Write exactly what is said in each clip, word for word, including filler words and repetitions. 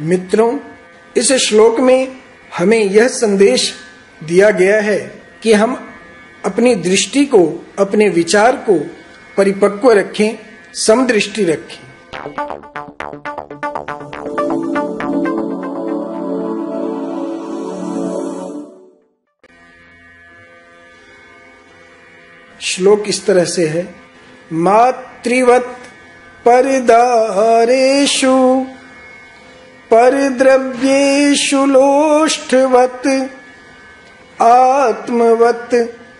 मित्रों, इस श्लोक में हमें यह संदेश दिया गया है कि हम अपनी दृष्टि को, अपने विचार को परिपक्व रखें, समदृष्टि रखें। श्लोक इस तरह से है। मातृवत परदारेषु परद्रव्येषु लोष्ठवत आत्मवत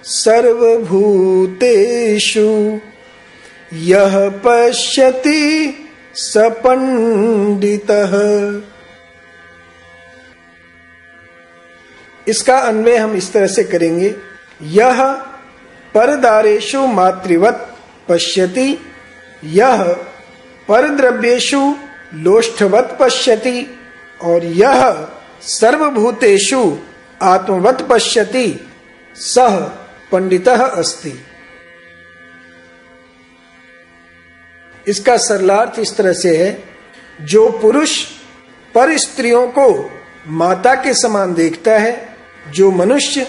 सर्वभूतेषु यह पश्यति सपंडितः। इसका अन्वय हम इस तरह से करेंगे। यह परदारेषु मातृवत पश्यति, यह परद्रव्येषु लोष्ठवत पश्यति, और यह सर्वभूतेषु आत्मवत पश्यति, सह पंडितः अस्ति। इसका सरलार्थ इस तरह से है, जो पुरुष पर स्त्रियों को माता के समान देखता है, जो मनुष्य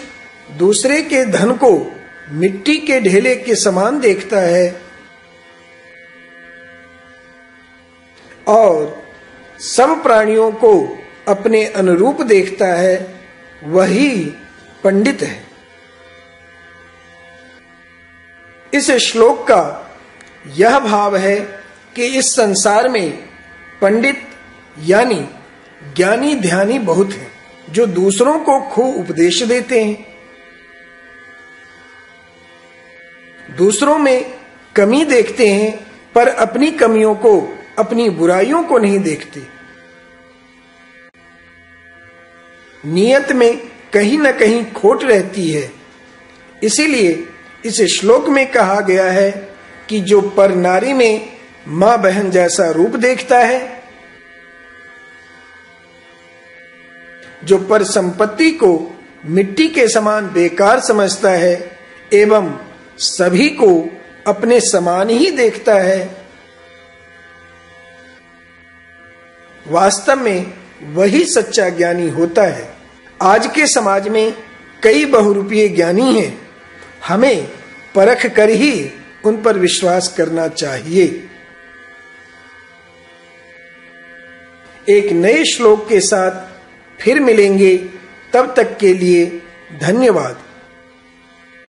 दूसरे के धन को मिट्टी के ढेले के समान देखता है, और सब प्राणियों को अपने अनुरूप देखता है, वही पंडित है। इस श्लोक का यह भाव है कि इस संसार में पंडित यानी ज्ञानी ध्यानी बहुत हैं, जो दूसरों को खूब उपदेश देते हैं, दूसरों में कमी देखते हैं, पर अपनी कमियों को, अपनी बुराइयों को नहीं देखते। नियत में कहीं न कहीं खोट रहती है। इसीलिए इस श्लोक में कहा गया है कि जो पर नारी में मां बहन जैसा रूप देखता है, जो पर संपत्ति को मिट्टी के समान बेकार समझता है एवं सभी को अपने समान ही देखता है, वास्तव में वही सच्चा ज्ञानी होता है। आज के समाज में कई बहुरूपीय ज्ञानी हैं, हमें परख कर ही उन पर विश्वास करना चाहिए। एक नए श्लोक के साथ फिर मिलेंगे, तब तक के लिए धन्यवाद।